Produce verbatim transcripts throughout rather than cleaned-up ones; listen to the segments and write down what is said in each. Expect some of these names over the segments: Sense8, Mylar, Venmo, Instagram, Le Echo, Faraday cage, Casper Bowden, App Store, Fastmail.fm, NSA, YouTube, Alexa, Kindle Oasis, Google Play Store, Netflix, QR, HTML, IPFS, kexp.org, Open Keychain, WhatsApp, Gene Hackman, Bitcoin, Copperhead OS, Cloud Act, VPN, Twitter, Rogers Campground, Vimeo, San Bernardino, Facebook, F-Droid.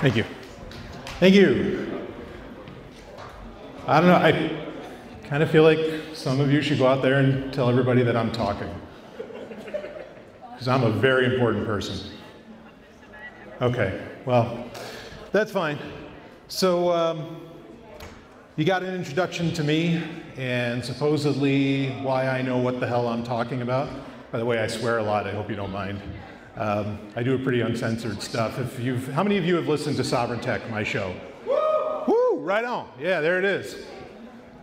Thank you. Thank you. I don't know, I kind of feel like some of you should go out there and tell everybody that I'm talking. Because I'm a very important person. Okay, well, that's fine. So um, you got an introduction to me and supposedly why I know what the hell I'm talking about. By the way, I swear a lot, I hope you don't mind. Um, I do a pretty uncensored stuff. If you've, how many of you have listened to Sovereign Tech, my show? Woo! Woo! Right on. Yeah, there it is.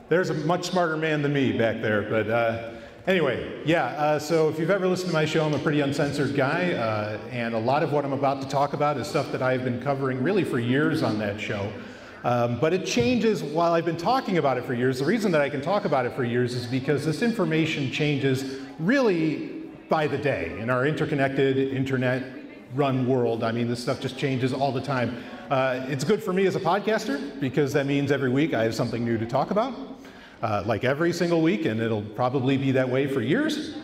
There's a much smarter man than me back there. But uh, anyway, yeah, uh, so if you've ever listened to my show, I'm a pretty uncensored guy. Uh, and a lot of what I'm about to talk about is stuff that I've been covering really for years on that show. Um, but it changes while I've been talking about it for years. The reason that I can talk about it for years is because this information changes really by the day. In our interconnected, internet-run world, I mean, this stuff just changes all the time. Uh, it's good for me as a podcaster, because that means every week I have something new to talk about, uh, like every single week, and it'll probably be that way for years,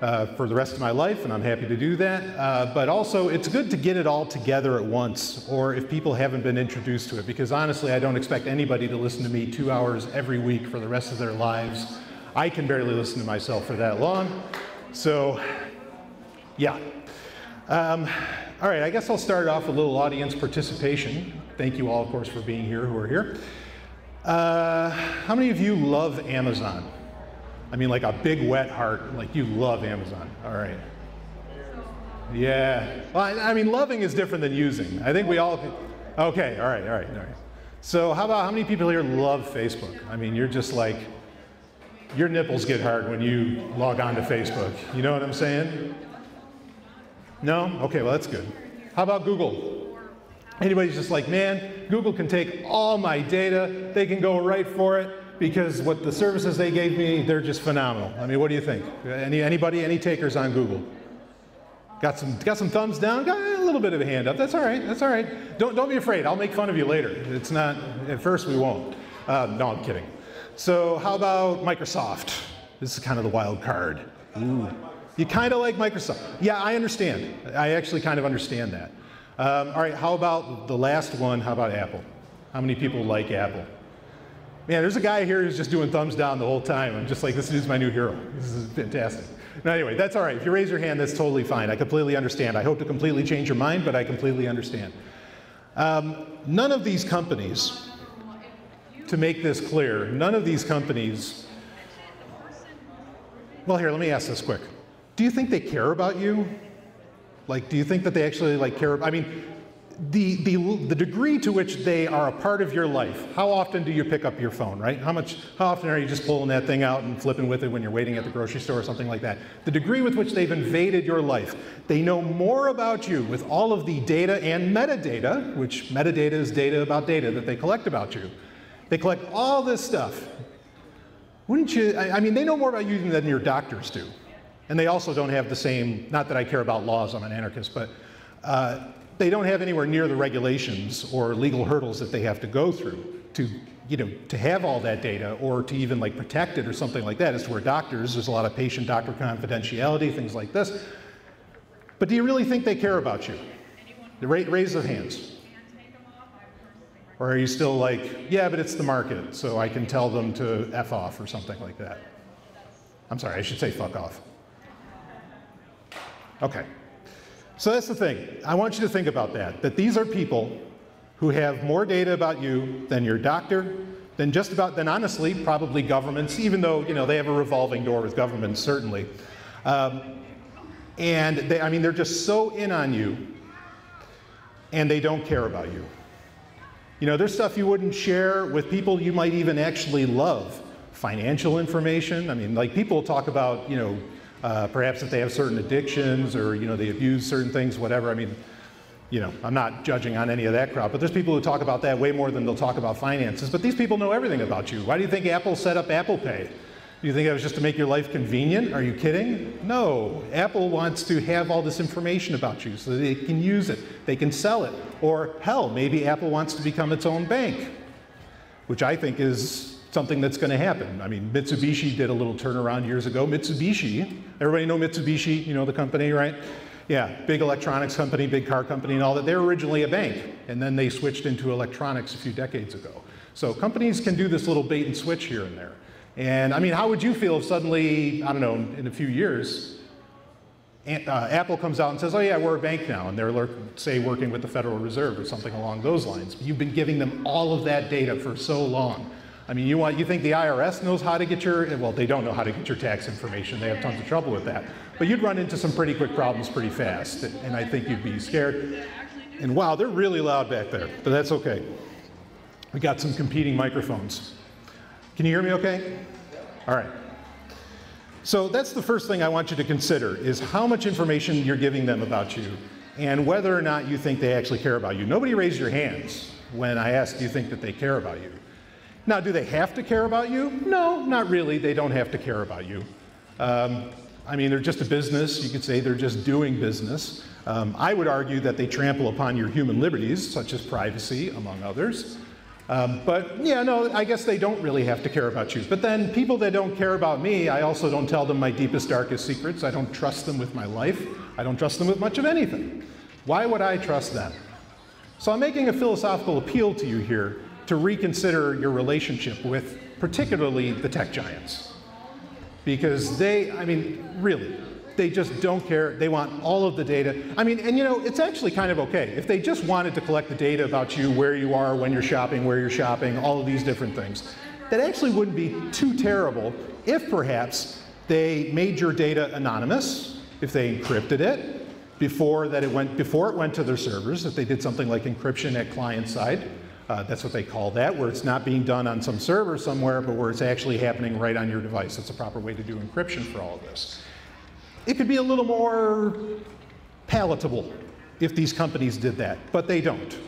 uh, for the rest of my life, and I'm happy to do that. Uh, but also, it's good to get it all together at once, or if people haven't been introduced to it, because honestly, I don't expect anybody to listen to me two hours every week for the rest of their lives. I can barely listen to myself for that long. So, yeah. Um, all right, I guess I'll start off with a little audience participation. Thank you all, of course, for being here who are here. Uh, how many of you love Amazon? I mean, like a big wet heart, like you love Amazon. All right. Yeah. Well, I, I mean, loving is different than using. I think we all, okay, all right, all right, all right. So how about how many people here love Facebook? I mean, you're just like, your nipples get hard when you log on to Facebook. You know what I'm saying? No? Okay, well, that's good. How about Google? Anybody's just like, man, Google can take all my data. They can go right for it because what the services they gave me, they're just phenomenal. I mean, what do you think? Any, anybody, any takers on Google? Got some, got some thumbs down? Got a little bit of a hand up. That's all right. That's all right. Don't, don't be afraid. I'll make fun of you later. It's not, at first we won't. Uh, no, I'm kidding. So how about Microsoft? This is kind of the wild card. Ooh. You kind of like Microsoft. Yeah, I understand. I actually kind of understand that. Um, all right, how about the last one? How about Apple? How many people like Apple? Man, there's a guy here who's just doing thumbs down the whole time. I'm just like, this dude's my new hero. This is fantastic. Now, anyway, that's all right. If you raise your hand, that's totally fine. I completely understand. I hope to completely change your mind, but I completely understand. Um, none of these companies, to make this clear, none of these companies, well here, let me ask this quick. Do you think they care about you? Like, do you think that they actually like care about, I mean, the, the, the degree to which they are a part of your life, how often do you pick up your phone, right? How much, how often are you just pulling that thing out and flipping with it when you're waiting at the grocery store or something like that? The degree with which they've invaded your life, they know more about you with all of the data and metadata, which metadata is data about data that they collect about you. They collect all this stuff. Wouldn't you, I, I mean, they know more about you than your doctors do. And they also don't have the same, not that I care about laws, I'm an anarchist, but uh, they don't have anywhere near the regulations or legal hurdles that they have to go through to, you know, to have all that data or to even like protect it or something like that. As to where doctors, there's a lot of patient-doctor confidentiality, things like this. But do you really think they care about you? The ra raise of hands. Or are you still like, yeah, but it's the market, so I can tell them to F off or something like that? I'm sorry, I should say fuck off. Okay, so that's the thing. I want you to think about that, that these are people who have more data about you than your doctor, than just about, than honestly, probably governments, even though, you know, they have a revolving door with governments, certainly. Um, and they, I mean, they're just so in on you, and they don't care about you. You know, there's stuff you wouldn't share with people you might even actually love. Financial information, I mean, like people talk about, you know, uh, perhaps that they have certain addictions or, you know, they abuse certain things, whatever. I mean, you know, I'm not judging on any of that crowd, but there's people who talk about that way more than they'll talk about finances. But these people know everything about you. Why do you think Apple set up Apple Pay? Do you think that was just to make your life convenient? Are you kidding? No. Apple wants to have all this information about you so that they can use it, they can sell it. Or hell, maybe Apple wants to become its own bank, which I think is something that's going to happen. I mean, Mitsubishi did a little turnaround years ago. Mitsubishi, everybody know Mitsubishi, you know the company, right? Yeah, big electronics company, big car company and all that. They were originally a bank, and then they switched into electronics a few decades ago. So companies can do this little bait and switch here and there. And I mean, how would you feel if suddenly, I don't know, in a few years, uh, Apple comes out and says, oh yeah, we're a bank now, and they're, say, working with the Federal Reserve or something along those lines. You've been giving them all of that data for so long. I mean, you, want, you think the I R S knows how to get your, well, they don't know how to get your tax information. They have tons of trouble with that. But you'd run into some pretty quick problems pretty fast, and I think you'd be scared. And wow, they're really loud back there, but that's okay. We got some competing microphones. Can you hear me okay? All right. So that's the first thing I want you to consider, is how much information you're giving them about you and whether or not you think they actually care about you. Nobody raised your hands when I asked, do you think that they care about you? Now, do they have to care about you? No, not really. They don't have to care about you. Um, I mean, they're just a business. You could say they're just doing business. Um, I would argue that they trample upon your human liberties, such as privacy, among others. Um, but yeah, no, I guess they don't really have to care about you. But then people that don't care about me, I also don't tell them my deepest, darkest secrets. I don't trust them with my life. I don't trust them with much of anything. Why would I trust them? So I'm making a philosophical appeal to you here to reconsider your relationship with particularly the tech giants. Because they, I mean, really, they just don't care. They want all of the data. I mean, and you know, it's actually kind of okay. If they just wanted to collect the data about you, where you are, when you're shopping, where you're shopping, all of these different things, that actually wouldn't be too terrible if perhaps they made your data anonymous, if they encrypted it before, that it, went, before it went to their servers, if they did something like encryption at client side. Uh, that's what they call that, where it's not being done on some server somewhere, but where it's actually happening right on your device. That's a proper way to do encryption for all of this. It could be a little more palatable if these companies did that, but they don't.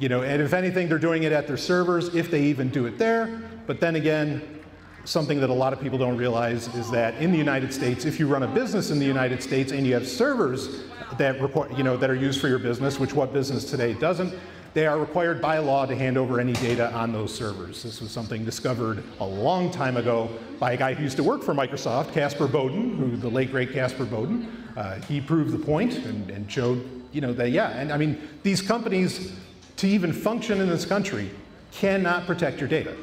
You know, and if anything, they're doing it at their servers, if they even do it there. But then again, something that a lot of people don't realize is that in the United States, if you run a business in the United States and you have servers that report, you know, that are used for your business, which what business today doesn't, they are required by law to hand over any data on those servers. This was something discovered a long time ago by a guy who used to work for Microsoft, Casper Bowden, who the late great Casper Bowden. Uh, he proved the point and, and showed, you know, that yeah. And I mean, these companies, to even function in this country, cannot protect your data.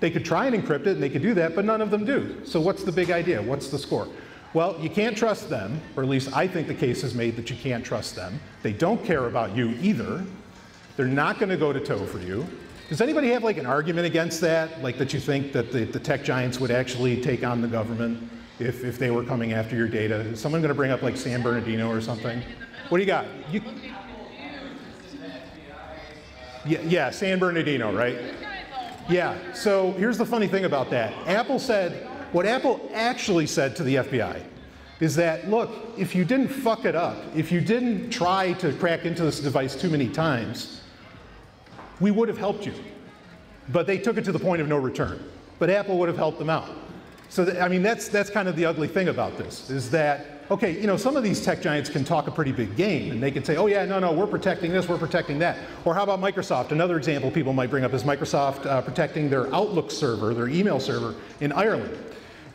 They could try and encrypt it, and they could do that, but none of them do. So what's the big idea? What's the score? Well, you can't trust them, or at least I think the case is made that you can't trust them. They don't care about you either. They're not going to go to toe for you. Does anybody have like an argument against that? Like that you think that the, the tech giants would actually take on the government if, if they were coming after your data? Is someone going to bring up like San Bernardino or something? What do you got? You... Yeah, yeah, San Bernardino, right? Yeah, so here's the funny thing about that. Apple said, what Apple actually said to the F B I is that, look, if you didn't fuck it up, if you didn't try to crack into this device too many times, we would have helped you. But they took it to the point of no return. But Apple would have helped them out. So that, I mean, that's, that's kind of the ugly thing about this, is that, okay, you know, some of these tech giants can talk a pretty big game, and they can say, oh yeah, no, no, we're protecting this, we're protecting that. Or how about Microsoft? Another example people might bring up is Microsoft uh, protecting their Outlook server, their email server in Ireland.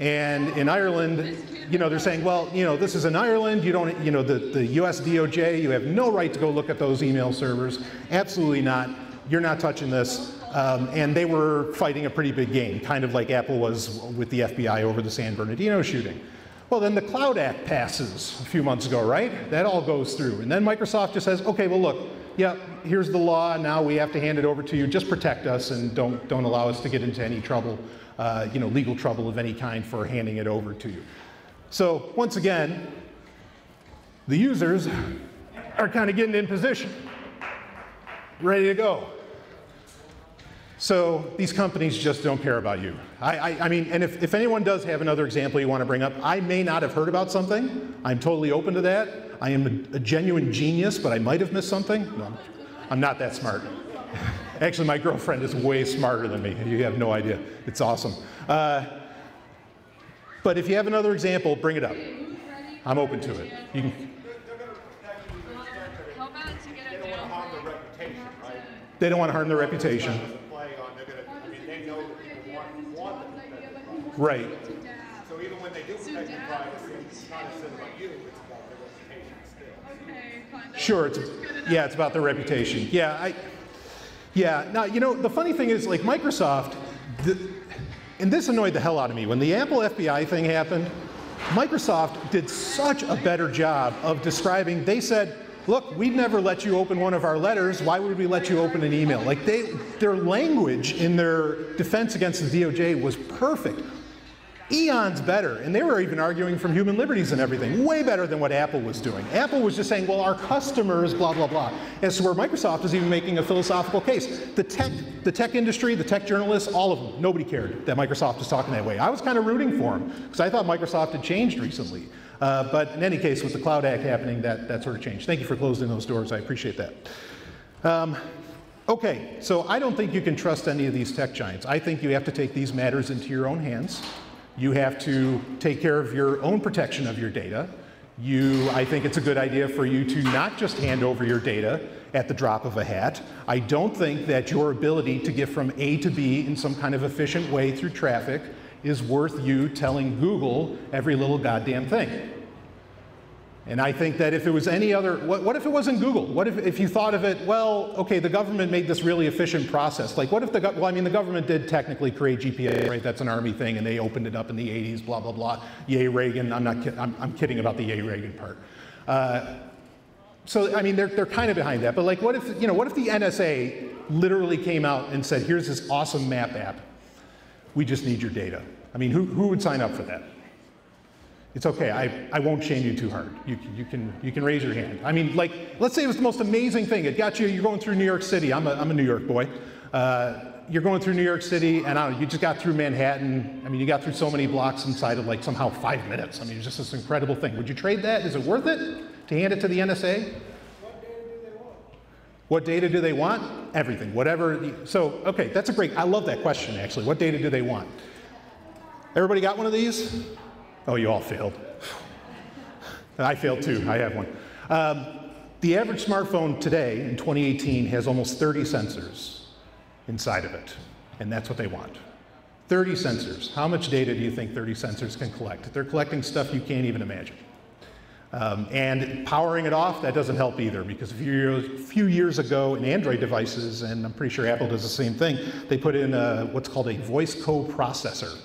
And in Ireland, you know, they're saying, well, you know, this is in Ireland, you don't, you know, the, the U S D O J, you have no right to go look at those email servers. Absolutely not. You're not touching this. Um, and they were fighting a pretty big game, kind of like Apple was with the F B I over the San Bernardino shooting. Well, then the Cloud Act passes a few months ago, right? That all goes through. And then Microsoft just says, okay, well, look, yeah, here's the law. Now we have to hand it over to you. Just protect us and don't, don't allow us to get into any trouble, uh, you know, legal trouble of any kind for handing it over to you. So once again, the users are kind of getting in position, ready to go. So these companies just don't care about you. I, I, I mean, and if, if anyone does have another example you want to bring up, I may not have heard about something. I'm totally open to that. I am a, a genuine genius, but I might have missed something. No, I'm not that smart. Actually, my girlfriend is way smarter than me. You have no idea. It's awesome. Uh, But if you have another example, bring it up. I'm open to it. You can. They don't want to harm their reputation, right? They don't want to harm their reputation. Right. So even when they do protect your privacy, it's not a sin about you, it's about their reputation still. Sure, it's, yeah, it's about their reputation. Yeah, I, yeah. Now, you know, the funny thing is, like, Microsoft, the, and this annoyed the hell out of me. When the Apple F B I thing happened, Microsoft did such a better job of describing, they said, look, we'd never let you open one of our letters. Why would we let you open an email? Like, they, their language in their defense against the D O J was perfect. Eons better, and they were even arguing from human liberties and everything, way better than what Apple was doing. Apple was just saying, well, our customers, blah, blah, blah. And so where Microsoft is even making a philosophical case. The tech, the tech industry, the tech journalists, all of them, nobody cared that Microsoft was talking that way. I was kind of rooting for them, because I thought Microsoft had changed recently. Uh, but in any case, with the Cloud Act happening, that, that sort of changed. Thank you for closing those doors, I appreciate that. Um, okay, so I don't think you can trust any of these tech giants. I think you have to take these matters into your own hands. You have to take care of your own protection of your data. You, I think it's a good idea for you to not just hand over your data at the drop of a hat. I don't think that your ability to get from A to B in some kind of efficient way through traffic is worth you telling Google every little goddamn thing. And I think that if it was any other, what, what if it wasn't Google? What if, if you thought of it, well, okay, the government made this really efficient process. Like, what if the, well, I mean, the government did technically create G P A, right? That's an army thing, and they opened it up in the eighties, blah, blah, blah. Yay, Reagan. I'm not kidding. I'm, I'm kidding about the yay, Reagan part. Uh, so, I mean, they're, they're kind of behind that. But, like, what if, you know, what if the N S A literally came out and said, here's this awesome map app. We just need your data. I mean, who, who would sign up for that? It's okay, I, I won't shame you too hard. You, you, can, you can raise your hand. I mean, like, let's say it was the most amazing thing. It got you, you're going through New York City. I'm a, I'm a New York boy. Uh, you're going through New York City, and I don't know, you just got through Manhattan. I mean, you got through so many blocks inside of, like, somehow five minutes. I mean, it's just this incredible thing. Would you trade that? Is it worth it to hand it to the N S A? What data do they want? What data do they want? Everything, whatever. So, okay, that's a great, I love that question, actually. What data do they want? Everybody got one of these? Oh, you all failed. I failed too, I have one. Um, the average smartphone today in twenty eighteen has almost thirty sensors inside of it, and that's what they want. thirty sensors. How much data do you think thirty sensors can collect? They're collecting stuff you can't even imagine. Um, and powering it off, that doesn't help either, because a few years, few years ago in Android devices, and I'm pretty sure Apple does the same thing, they put in a, what's called a voice coprocessor.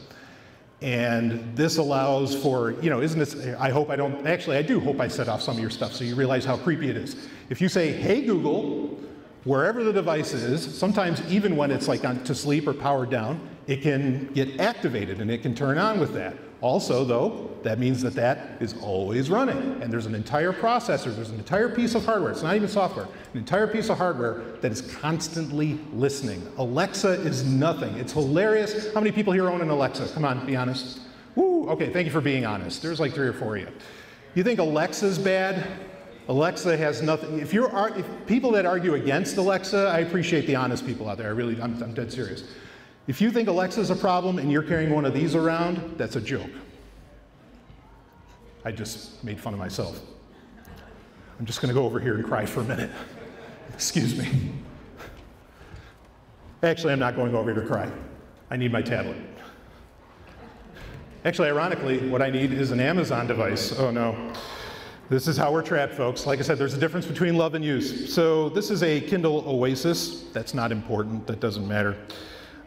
And this allows for, you know, isn't this, I hope I don't, actually I do hope I set off some of your stuff so you realize how creepy it is. If you say, hey Google, wherever the device is, sometimes even when it's like on to sleep or powered down, it can get activated and it can turn on with that. Also though, that means that that is always running. And there's an entire processor, there's an entire piece of hardware, it's not even software, an entire piece of hardware that is constantly listening. Alexa is nothing. It's hilarious. How many people here own an Alexa? Come on, be honest. Woo, okay, thank you for being honest. There's like three or four of you. You think Alexa's bad? Alexa has nothing. If you're, if people that argue against Alexa, I appreciate the honest people out there. I really, I'm, I'm dead serious. If you think Alexa's a problem and you're carrying one of these around, that's a joke. I just made fun of myself. I'm just gonna go over here and cry for a minute. Excuse me. Actually, I'm not going over here to cry. I need my tablet. Actually, ironically, what I need is an Amazon device. Oh no. This is how we're trapped, folks. Like I said, there's a difference between love and use. So this is a Kindle Oasis. That's not important, that doesn't matter.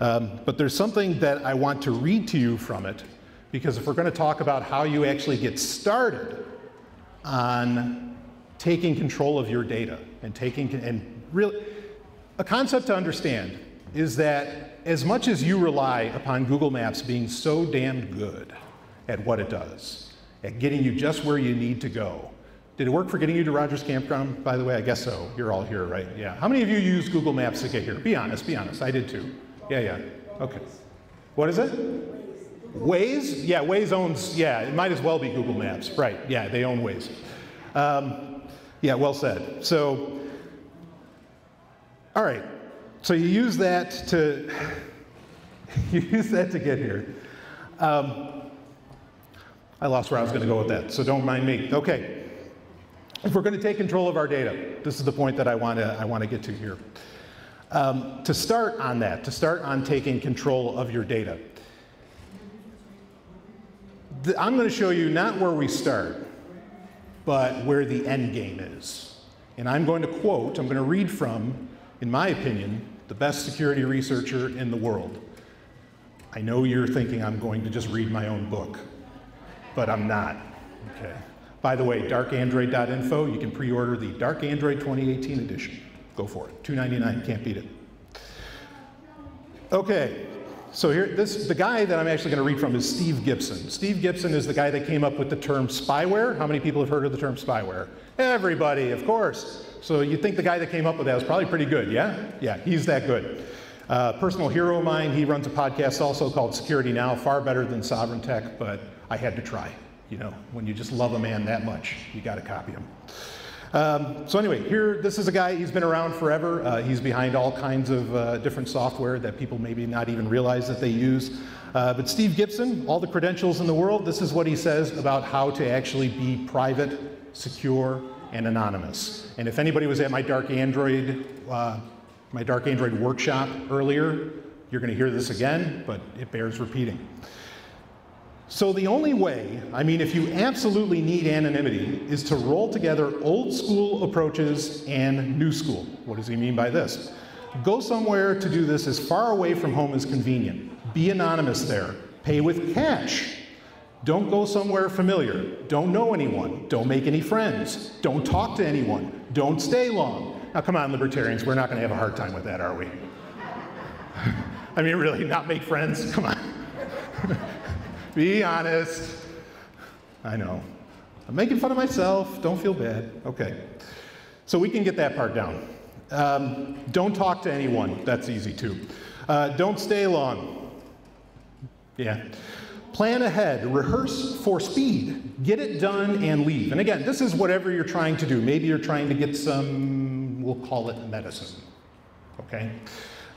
Um, but there's something that I want to read to you from it, because if we're going to talk about how you actually get started on taking control of your data and taking, and really, a concept to understand is that as much as you rely upon Google Maps being so damn good at what it does, at getting you just where you need to go. Did it work for getting you to Rogers Campground, by the way? I guess so. You're all here, right? Yeah. How many of you use Google Maps to get here? Be honest, be honest. I did too. Yeah, yeah, okay. What is it? Waze? Yeah, Waze owns, yeah, it might as well be Google Maps. Right, yeah, they own Waze. Um, yeah, well said. So, all right, so you use that to, you use that to get here. Um, I lost where I was gonna go with that, so don't mind me. Okay, if we're gonna take control of our data, this is the point that I wanna, I wanna get to here. Um, to start on that, to start on taking control of your data. The, I'm going to show you not where we start, but where the end game is. And I'm going to quote, I'm going to read from, in my opinion, the best security researcher in the world. I know you're thinking I'm going to just read my own book, but I'm not. Okay. By the way, dark android dot info, you can pre-order the Dark Android twenty eighteen edition. Go for it. two ninety-nine, can't beat it. Okay, so here, this, the guy that I'm actually going to read from is Steve Gibson. Steve Gibson is the guy that came up with the term spyware. How many people have heard of the term spyware? Everybody, of course. So you'd think the guy that came up with that was probably pretty good, yeah? Yeah, he's that good. Uh, personal hero of mine, he runs a podcast also called Security Now, far better than Sovereign Tech, but I had to try. You know, when you just love a man that much, you got to copy him. Um, so anyway, here, this is a guy, he's been around forever. Uh, he's behind all kinds of uh, different software that people maybe not even realize that they use. Uh, but Steve Gibson, all the credentials in the world, this is what he says about how to actually be private, secure, and anonymous. And if anybody was at my Dark Android, uh, my Dark Android workshop earlier, you're going to hear this again, but it bears repeating. So the only way, I mean, if you absolutely need anonymity, is to roll together old school approaches and new school. What does he mean by this? Go somewhere to do this as far away from home as convenient. Be anonymous there. Pay with cash. Don't go somewhere familiar. Don't know anyone. Don't make any friends. Don't talk to anyone. Don't stay long. Now come on, libertarians, we're not going to have a hard time with that, are we? I mean, really, not make friends? Come on. Be honest. I know. I'm making fun of myself. Don't feel bad. Okay. So we can get that part down. Um, don't talk to anyone. That's easy, too. Uh, don't stay long. Yeah. Plan ahead. Rehearse for speed. Get it done and leave. And again, this is whatever you're trying to do. Maybe you're trying to get some, we'll call it medicine. Okay?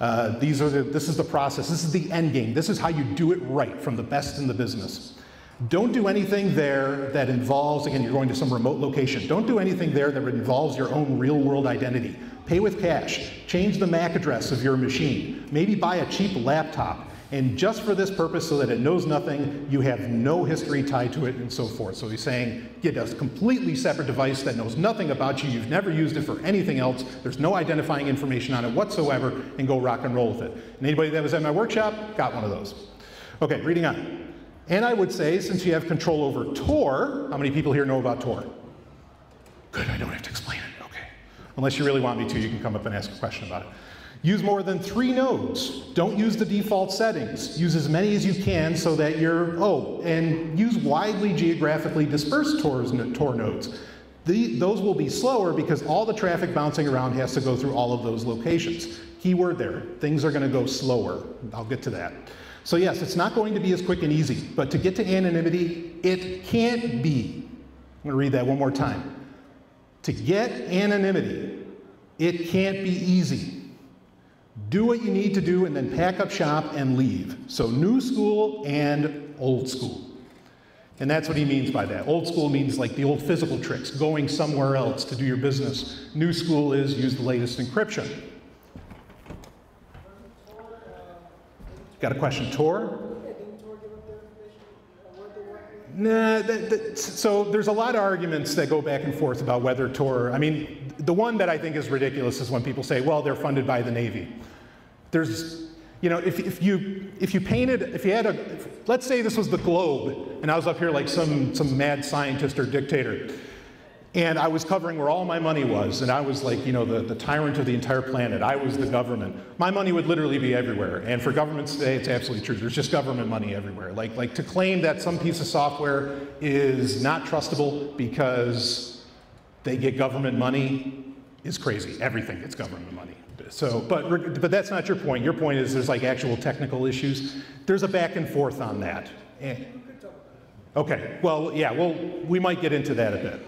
Uh, these are the, this is the process. This is the end game. This is how you do it right from the best in the business. Don't do anything there that involves, again, you're going to some remote location. Don't do anything there that involves your own real-world identity. Pay with cash. Change the M A C address of your machine. Maybe buy a cheap laptop. And just for this purpose, so that it knows nothing, you have no history tied to it, and so forth. So he's saying, get a completely separate device that knows nothing about you. You've never used it for anything else. There's no identifying information on it whatsoever, and go rock and roll with it. And anybody that was at my workshop got one of those. Okay, reading on. And I would say, since you have control over Tor, how many people here know about Tor? Good, I don't have to explain it, okay. Unless you really want me to, you can come up and ask a question about it. Use more than three nodes. Don't use the default settings. Use as many as you can so that you're, oh, and use widely geographically dispersed Tor's, Tor nodes. The, those will be slower because all the traffic bouncing around has to go through all of those locations. Key word there, things are going to go slower. I'll get to that. So yes, it's not going to be as quick and easy, but to get to anonymity, it can't be. I'm going to read that one more time. To get anonymity, it can't be easy. Do what you need to do and then pack up shop and leave. So new school and old school. And that's what he means by that. Old school means like the old physical tricks, going somewhere else to do your business. New school is use the latest encryption. Got a question, Tor? Nah, that, that, so there's a lot of arguments that go back and forth about whether Tor, I mean, the one that I think is ridiculous is when people say, well, they're funded by the Navy. There's, you know, if, if, you, if you painted, if you had a, if, let's say this was the globe, and I was up here like some, some mad scientist or dictator, and I was covering where all my money was, and I was like, you know, the, the tyrant of the entire planet. I was the government. My money would literally be everywhere. And for governments today, it's absolutely true. There's just government money everywhere. Like, like to claim that some piece of software is not trustable because they get government money is crazy. Everything gets government money. So, but, but that's not your point. Your point is there's like actual technical issues. There's a back and forth on that. Okay, well, yeah, well, we might get into that a bit.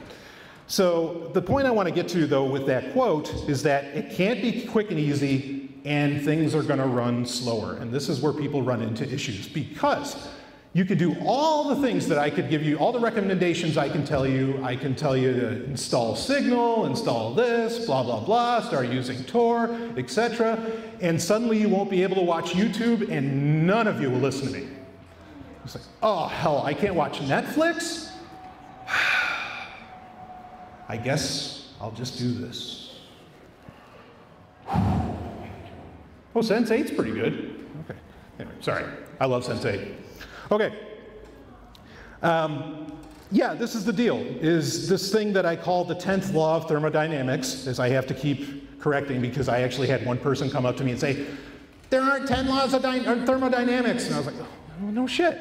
So the point I want to get to, though, with that quote is that it can't be quick and easy, and things are going to run slower. And this is where people run into issues, because you could do all the things that I could give you, all the recommendations I can tell you. I can tell you to install Signal, install this, blah, blah, blah, start using Tor, et cetera. And suddenly you won't be able to watch YouTube, and none of you will listen to me. It's like, oh, hell, I can't watch Netflix? I guess I'll just do this. Oh, Sense eight's pretty good. Okay. Anyway, sorry. I love Sense eight. Okay. Um, yeah, this is the deal, is this thing that I call the tenth law of thermodynamics, as I have to keep correcting because I actually had one person come up to me and say, there aren't ten laws of thermodynamics. And I was like, oh, no shit.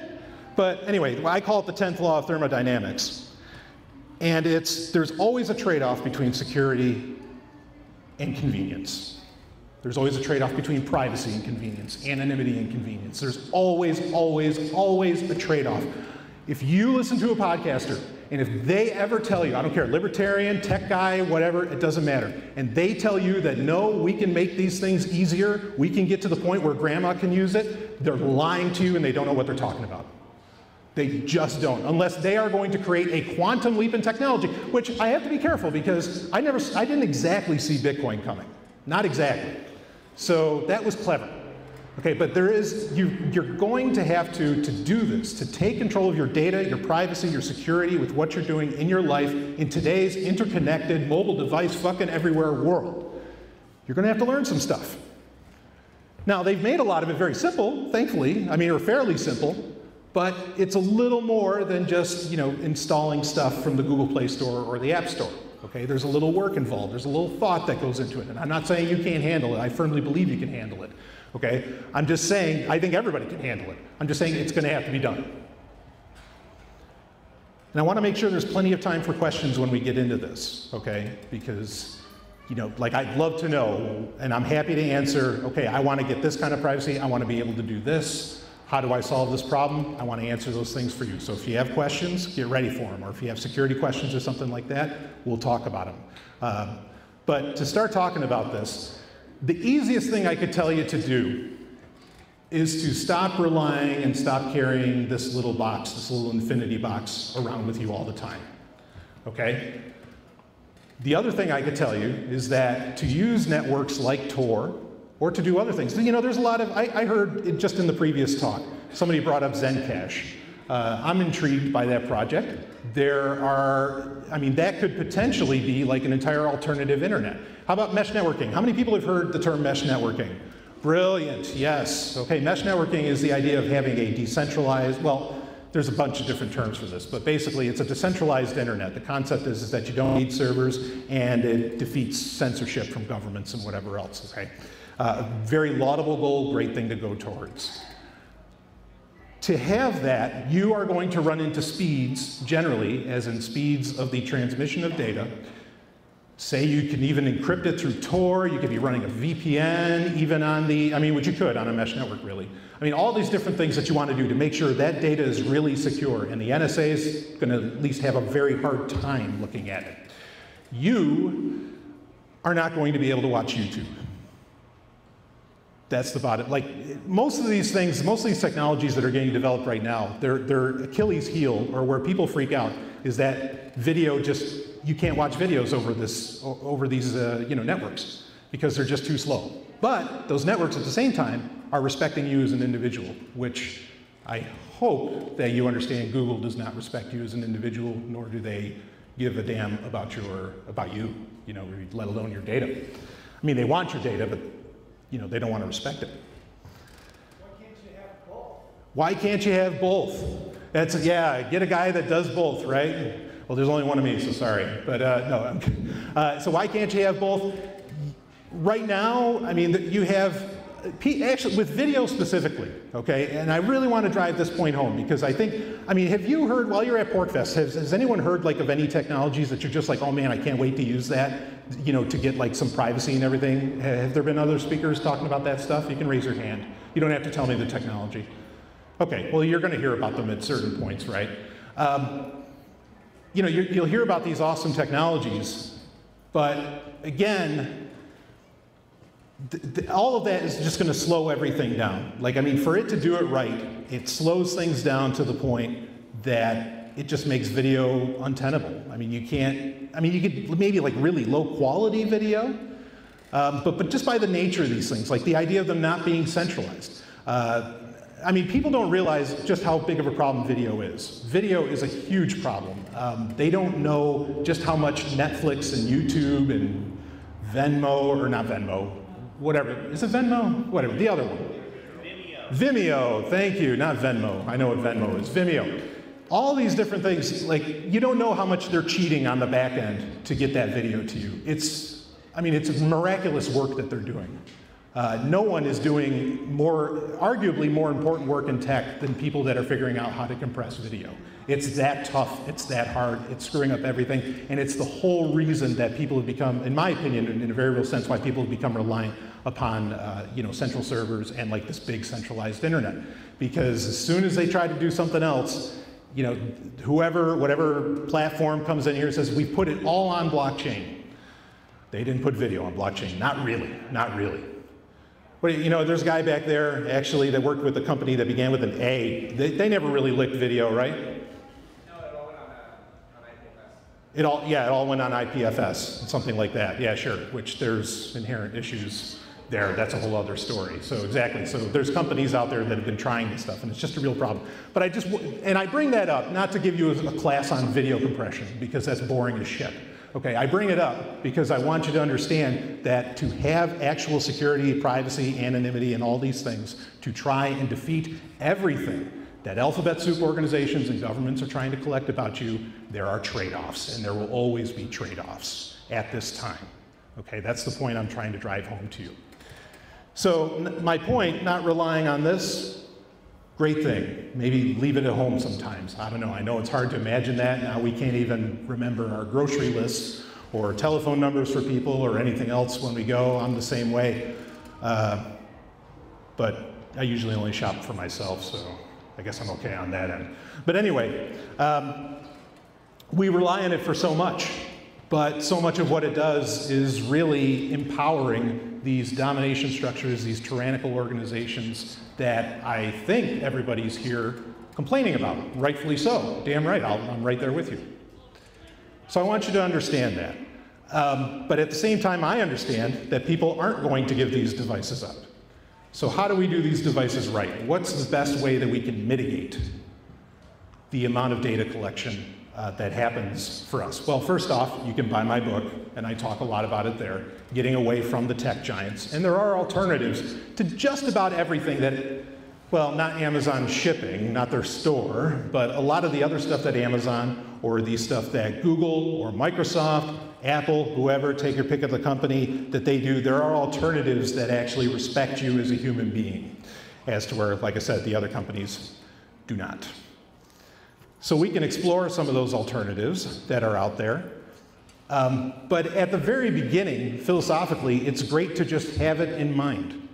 But anyway, I call it the tenth law of thermodynamics. And it's, there's always a trade-off between security and convenience. There's always a trade-off between privacy and convenience, anonymity and convenience. There's always, always, always a trade-off. If you listen to a podcaster, and if they ever tell you, I don't care, libertarian, tech guy, whatever, it doesn't matter, and they tell you that no, we can make these things easier, we can get to the point where grandma can use it, they're lying to you and they don't know what they're talking about. They just don't, unless they are going to create a quantum leap in technology, which I have to be careful because I never, I didn't exactly see Bitcoin coming. Not exactly. So that was clever. Okay, but there is, you, you're going to have to, to do this, to take control of your data, your privacy, your security with what you're doing in your life in today's interconnected mobile device fucking everywhere world. You're gonna have to learn some stuff. Now, they've made a lot of it very simple, thankfully, I mean, or fairly simple, but it's a little more than just, you know, installing stuff from the Google Play Store or the App Store. Okay, there's a little work involved, there's a little thought that goes into it, and I'm not saying you can't handle it, I firmly believe you can handle it. Okay, I'm just saying, I think everybody can handle it. I'm just saying it's going to have to be done. And I want to make sure there's plenty of time for questions when we get into this, okay? Because, you know, like I'd love to know, and I'm happy to answer, okay, I want to get this kind of privacy, I want to be able to do this, how do I solve this problem? I want to answer those things for you. So if you have questions, get ready for them, or if you have security questions or something like that, we'll talk about them. Uh, but to start talking about this, the easiest thing I could tell you to do is to stop relying and stop carrying this little box, this little infinity box around with you all the time, okay? The other thing I could tell you is that to use networks like Tor or to do other things, you know, there's a lot of, I, I heard it just in the previous talk, somebody brought up Zencash. Uh, I'm intrigued by that project. There are, I mean, that could potentially be like an entire alternative internet. How about mesh networking? How many people have heard the term mesh networking? Brilliant, yes. Okay, mesh networking is the idea of having a decentralized, well, there's a bunch of different terms for this, but basically it's a decentralized internet. The concept is, is that you don't need servers and it defeats censorship from governments and whatever else, okay? Uh, very laudable goal, great thing to go towards. To have that, you are going to run into speeds, generally, as in speeds of the transmission of data. Say you can even encrypt it through Tor, you could be running a V P N, even on the, I mean, which you could on a mesh network, really. I mean, all these different things that you want to do to make sure that data is really secure, and the N S A is going to at least have a very hard time looking at it. You are not going to be able to watch YouTube. That's the bottom. Like most of these things, most of these technologies that are getting developed right now, their, their Achilles heel, or where people freak out, is that video just, you can't watch videos over this, over these uh, you know, networks because they're just too slow. But those networks at the same time are respecting you as an individual, which I hope that you understand Google does not respect you as an individual, nor do they give a damn about, your, about you, you know, let alone your data. I mean, they want your data, but you know, they don't want to respect it. Why can't you have both? Why can't you have both? That's, yeah, get a guy that does both, right? Well, there's only one of me, so sorry. But uh, no, uh, so why can't you have both? Right now, I mean, you have, actually with video specifically, okay? And I really want to drive this point home because I think, I mean, have you heard, while you're at Porkfest, has, has anyone heard like of any technologies that you're just like, oh man, I can't wait to use that? You know, to get like some privacy and everything. Have there been other speakers talking about that stuff? You can raise your hand. You don't have to tell me the technology. Okay, well, you're gonna hear about them at certain points, right? Um, you know, you're, you'll hear about these awesome technologies, but again, th th all of that is just gonna slow everything down. Like, I mean, for it to do it right, it slows things down to the point that it just makes video untenable. I mean, you can't, I mean, you could maybe like really low quality video, um, but, but just by the nature of these things, like the idea of them not being centralized. Uh, I mean, people don't realize just how big of a problem video is. Video is a huge problem. Um, they don't know just how much Netflix and YouTube and Venmo, or not Venmo, whatever. Is it Venmo? Whatever, the other one. Vimeo. Vimeo, thank you, not Venmo. I know what Venmo is, Vimeo. All these different things, like, you don't know how much they're cheating on the back end to get that video to you. It's, I mean, it's miraculous work that they're doing. Uh, no one is doing more, arguably more important work in tech than people that are figuring out how to compress video. It's that tough, it's that hard, it's screwing up everything, and it's the whole reason that people have become, in my opinion, in a very real sense, why people have become reliant upon uh, you know, central servers and like this big centralized internet. Because as soon as they try to do something else, you know, whoever, whatever platform comes in here and says, we put it all on blockchain. They didn't put video on blockchain, not really, not really. But, you know, there's a guy back there, actually, that worked with a company that began with an A. They, they never really licked video, right? No, it all went on, uh, on I P F S. It all, yeah, it all went on I P F S, something like that. Yeah, sure, which there's inherent issues there. That's a whole other story. So exactly, so there's companies out there that have been trying this stuff, and it's just a real problem. But I just, and I bring that up, not to give you a class on video compression, because that's boring as shit. Okay, I bring it up because I want you to understand that to have actual security, privacy, anonymity, and all these things, to try and defeat everything that alphabet soup organizations and governments are trying to collect about you, there are trade-offs, and there will always be trade-offs at this time. Okay, that's the point I'm trying to drive home to you. So my point, not relying on this, great thing. Maybe leave it at home sometimes. I don't know. I know it's hard to imagine that. Now we can't even remember our grocery lists or telephone numbers for people or anything else when we go. I'm the same way. Uh, but I usually only shop for myself, so I guess I'm okay on that end. But anyway, um, we rely on it for so much. But so much of what it does is really empowering these domination structures, these tyrannical organizations that I think everybody's here complaining about. Rightfully so. Damn right, I'll, I'm right there with you. So I want you to understand that. Um, but at the same time, I understand that people aren't going to give these devices up. So how do we do these devices right? What's the best way that we can mitigate the amount of data collection Uh, that happens for us? Well, first off, you can buy my book, and I talk a lot about it there, Getting Away from the Tech Giants. And there are alternatives to just about everything that, it, well, not Amazon shipping, not their store, but a lot of the other stuff that Amazon or the stuff that Google or Microsoft, Apple, whoever, take your pick of the company that they do, there are alternatives that actually respect you as a human being, as to where, like I said, the other companies do not. So we can explore some of those alternatives that are out there. Um, but at the very beginning, philosophically, it's great to just have it in mind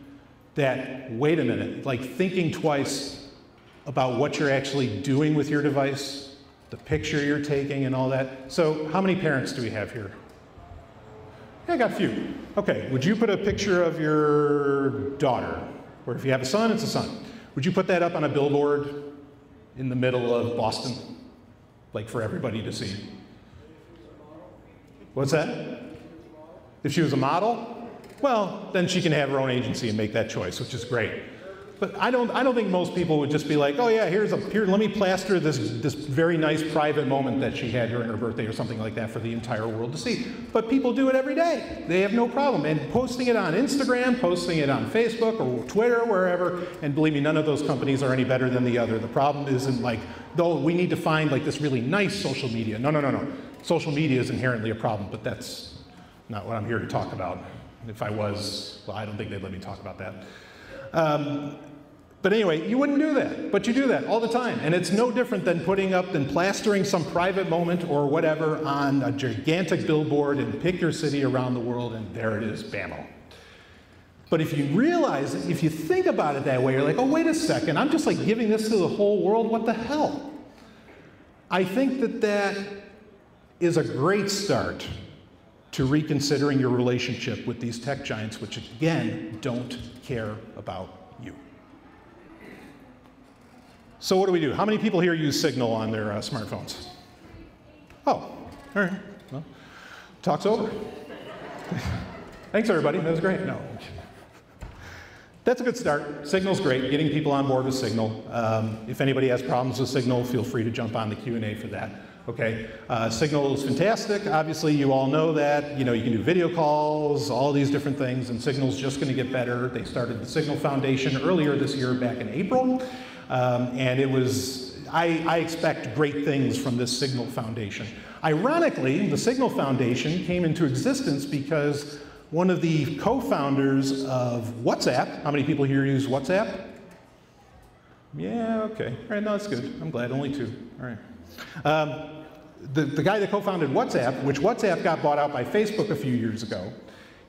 that, wait a minute, like thinking twice about what you're actually doing with your device, the picture you're taking and all that. So how many parents do we have here? Yeah, I got a few. Okay, would you put a picture of your daughter, or if you have a son, it's a son. Would you put that up on a billboard in the middle of Boston, like for everybody to see? What's that? If she was a model? Well, then she can have her own agency and make that choice, which is great. But I don't, I don't think most people would just be like, oh yeah, here's a, here, let me plaster this, this very nice private moment that she had during her birthday or something like that for the entire world to see. But people do it every day. They have no problem. And posting it on Instagram, posting it on Facebook or Twitter or wherever, and believe me, none of those companies are any better than the other. The problem isn't like, though we need to find like this really nice social media. No, no, no, no. Social media is inherently a problem, but that's not what I'm here to talk about. If I was, well, I don't think they'd let me talk about that. Um, but anyway, you wouldn't do that, but you do that all the time. And it's no different than putting up, than plastering some private moment or whatever on a gigantic billboard and pick your city around the world and there it is, bammo. But if you realize, if you think about it that way, you're like, oh, wait a second, I'm just like giving this to the whole world, what the hell? I think that that is a great start to reconsidering your relationship with these tech giants, which again, don't care about you. So what do we do? How many people here use Signal on their uh, smartphones? Oh, all right, well, talk's over. Thanks everybody, that was great. No. that's a good start. Signal's great, getting people on board with Signal. Um, if anybody has problems with Signal, feel free to jump on the Q and A for that. Okay, uh, Signal is fantastic. Obviously, you all know that. You know, you can do video calls, all these different things, and Signal's just gonna get better. They started the Signal Foundation earlier this year, back in April, um, and it was, I, I expect great things from this Signal Foundation. Ironically, the Signal Foundation came into existence because one of the co-founders of WhatsApp, how many people here use WhatsApp? Yeah, okay, all right, no, that's good. I'm glad, only two, all right. Um, the, the guy that co-founded WhatsApp, which WhatsApp got bought out by Facebook a few years ago,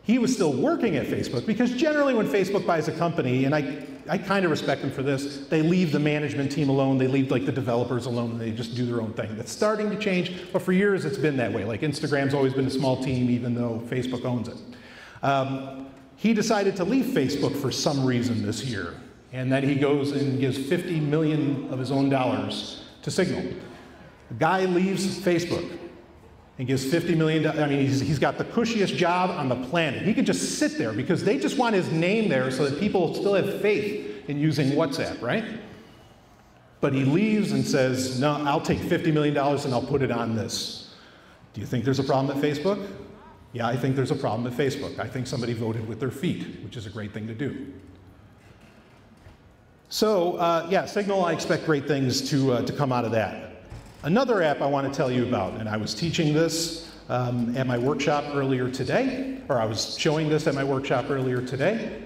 he was still working at Facebook, because generally when Facebook buys a company, and I, I kind of respect them for this, they leave the management team alone, they leave like the developers alone, and they just do their own thing. That's starting to change, but for years it's been that way. Like Instagram's always been a small team, even though Facebook owns it. Um, he decided to leave Facebook for some reason this year, and then he goes and gives fifty million of his own dollars to Signal. The guy leaves Facebook and gives fifty million dollars. I mean, he's, he's got the cushiest job on the planet. He could just sit there because they just want his name there so that people still have faith in using WhatsApp, right? But he leaves and says, no, I'll take fifty million dollars and I'll put it on this. Do you think there's a problem at Facebook? Yeah, I think there's a problem at Facebook. I think somebody voted with their feet, which is a great thing to do. So, uh, yeah, Signal, I expect great things to, uh, to come out of that. Another app I want to tell you about, and I was teaching this um, at my workshop earlier today, or I was showing this at my workshop earlier today.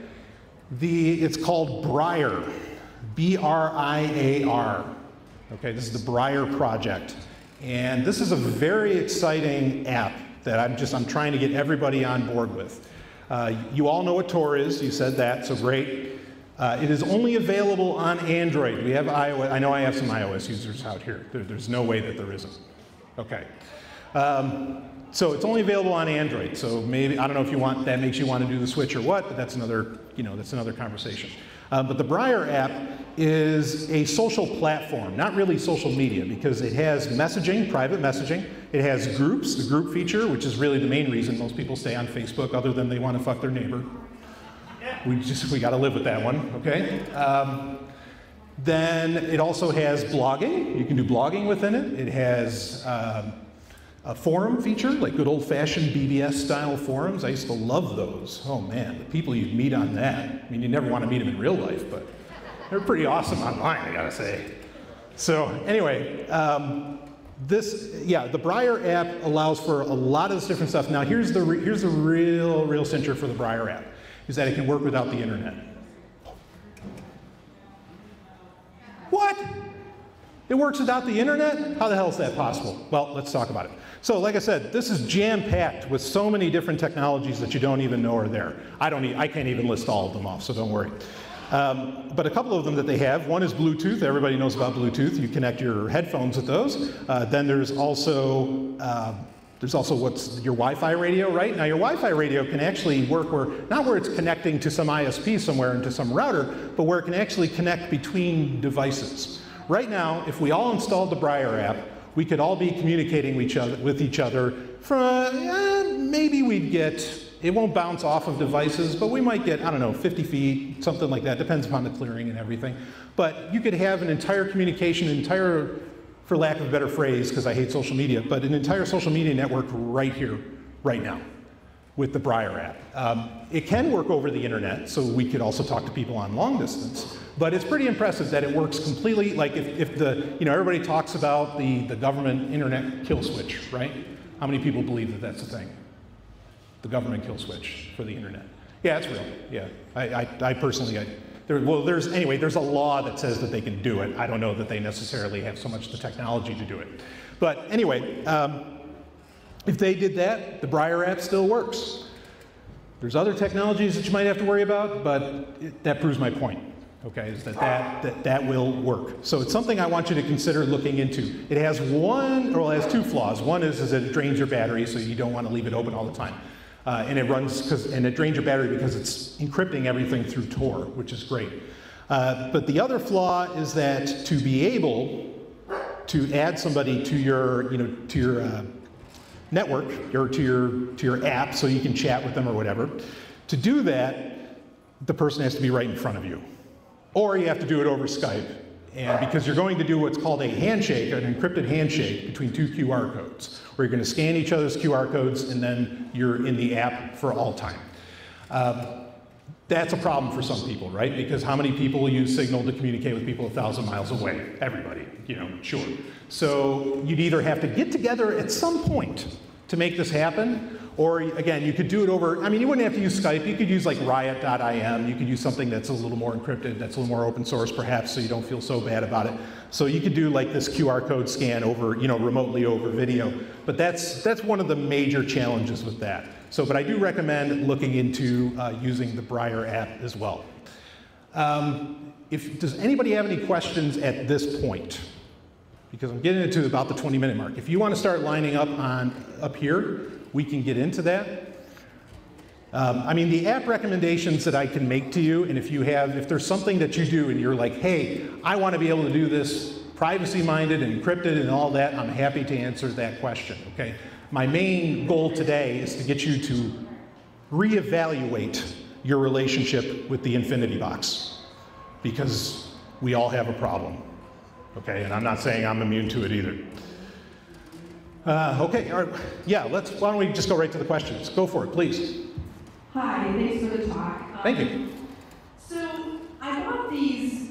The, it's called Briar, B R I A R. Okay, this is the Briar project. And this is a very exciting app that I'm just, I'm trying to get everybody on board with. Uh, you all know what Tor is, you said that, so great. Uh, it is only available on Android. We have iOS, I know I have some iOS users out here. There, there's no way that there isn't. Okay. Um, so it's only available on Android. So maybe, I don't know if you want, that makes you want to do the switch or what, but that's another, you know, that's another conversation. Uh, but the Briar app is a social platform, not really social media, because it has messaging, private messaging. It has groups, the group feature, which is really the main reason most people stay on Facebook other than they want to fuck their neighbor. We just, we got to live with that one, okay? Um, then it also has blogging. You can do blogging within it. It has um, a forum feature, like good old-fashioned B B S-style forums. I used to love those. Oh, man, the people you'd meet on that. I mean, you never want to meet them in real life, but they're pretty awesome online, I got to say. So anyway, um, this, yeah, the Briar app allows for a lot of this different stuff. Now, here's the, re here's the real, real center for the Briar app. Is that it can work without the internet. What? It works without the internet? How the hell is that possible? Well, let's talk about it. So like I said, this is jam-packed with so many different technologies that you don't even know are there. I, don't e I can't even list all of them off, so don't worry. Um, but a couple of them that they have, one is Bluetooth. Everybody knows about Bluetooth. You connect your headphones with those. Uh, then there's also uh, There's also what's your Wi-Fi radio, right? Now your Wi-Fi radio can actually work where, not where it's connecting to some I S P somewhere and to some router, but where it can actually connect between devices. Right now, if we all installed the Briar app, we could all be communicating with each other, with each other from, eh, maybe we'd get, it won't bounce off of devices, but we might get, I don't know, fifty feet, something like that, depends upon the clearing and everything. But you could have an entire communication, an entire, for lack of a better phrase, because I hate social media, but an entire social media network right here, right now, with the Briar app. Um, it can work over the internet, so we could also talk to people on long distance, but it's pretty impressive that it works completely, like if, if the, you know, everybody talks about the, the government internet kill switch, right? How many people believe that that's a thing? The government kill switch for the internet. Yeah, it's real, yeah. I, I, I personally, I, well, there's, anyway, there's a law that says that they can do it. I don't know that they necessarily have so much the technology to do it. But anyway, um, if they did that, the Briar app still works. There's other technologies that you might have to worry about, but it, that proves my point, okay, is that that, that that will work. So it's something I want you to consider looking into. It has one, or well, it has two flaws. One is, is that it drains your battery, so you don't want to leave it open all the time. Uh, and it runs, cause, and it drains your battery because it's encrypting everything through Tor, which is great. Uh, but the other flaw is that to be able to add somebody to your, you know, to your uh, network or to your to your app so you can chat with them or whatever, to do that, the person has to be right in front of you. Or you have to do it over Skype. And because you're going to do what's called a handshake, an encrypted handshake between two Q R codes, where you're going to scan each other's Q R codes and then you're in the app for all time. Uh, that's a problem for some people, right? Because how many people use Signal to communicate with people a thousand miles away? Everybody, you know, sure. So you'd either have to get together at some point to make this happen, or again, you could do it over, I mean, you wouldn't have to use Skype, you could use like riot dot I M, you could use something that's a little more encrypted, that's a little more open source perhaps, so you don't feel so bad about it. So you could do like this Q R code scan over, you know, remotely over video, but that's, that's one of the major challenges with that. So, but I do recommend looking into uh, using the Briar app as well. Um, if, does anybody have any questions at this point? Because I'm getting into about the twenty minute mark. If you want to start lining up on up here, we can get into that. Um, I mean, the app recommendations that I can make to you, and if you have, if there's something that you do and you're like, hey, I want to be able to do this privacy-minded and encrypted and all that, I'm happy to answer that question, okay? My main goal today is to get you to reevaluate your relationship with the Infinity Box, because we all have a problem, okay? And I'm not saying I'm immune to it either. Uh, okay, all right. Yeah, let's, why don't we just go right to the questions? Go for it, please. Hi, thanks for the talk. Um, Thank you. So I bought these,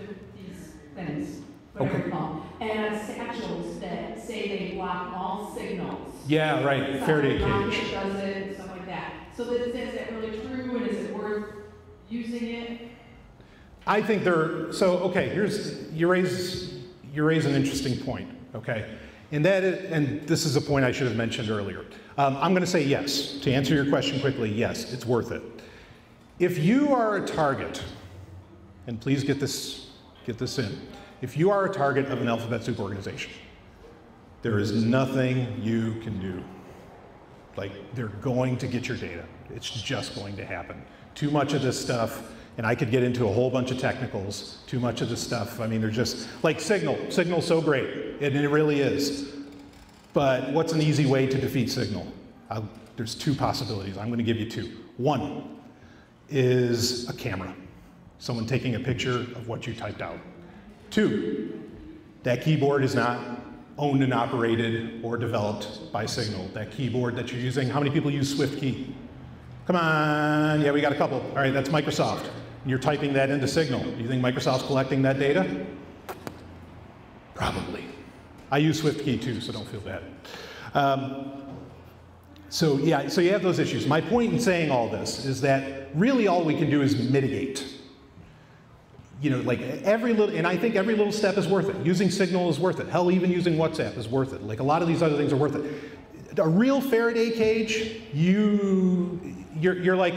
these things, whatever okay. you call them, as satchels that say they block all signals. Yeah, right, Faraday cage. Does it, stuff like that. So is that really true, and is it worth using it? I think they're, so okay, here's, you raise, you raise an interesting point, okay? And, that is, and this is a point I should have mentioned earlier. Um, I'm gonna say yes. To answer your question quickly, yes, it's worth it. If you are a target, and please get this, get this in, if you are a target of an alphabet soup organization, there is nothing you can do. Like, they're going to get your data. It's just going to happen. Too much of this stuff, and I could get into a whole bunch of technicals, too much of this stuff, I mean, they're just, like Signal, Signal's so great, and it really is. But what's an easy way to defeat Signal? I'll, there's two possibilities, I'm gonna give you two. One is a camera, someone taking a picture of what you typed out. Two, that keyboard is not owned and operated or developed by Signal. That keyboard that you're using, how many people use SwiftKey? Come on, yeah, we got a couple. All right, that's Microsoft. You're typing that into Signal. Do you think Microsoft's collecting that data? Probably. I use SwiftKey too, so don't feel bad. Um, so yeah, so you have those issues. My point in saying all this is that really all we can do is mitigate. You know, like every little, and I think every little step is worth it. Using Signal is worth it. Hell, even using WhatsApp is worth it. Like a lot of these other things are worth it. A real Faraday cage, you, you're, you're like,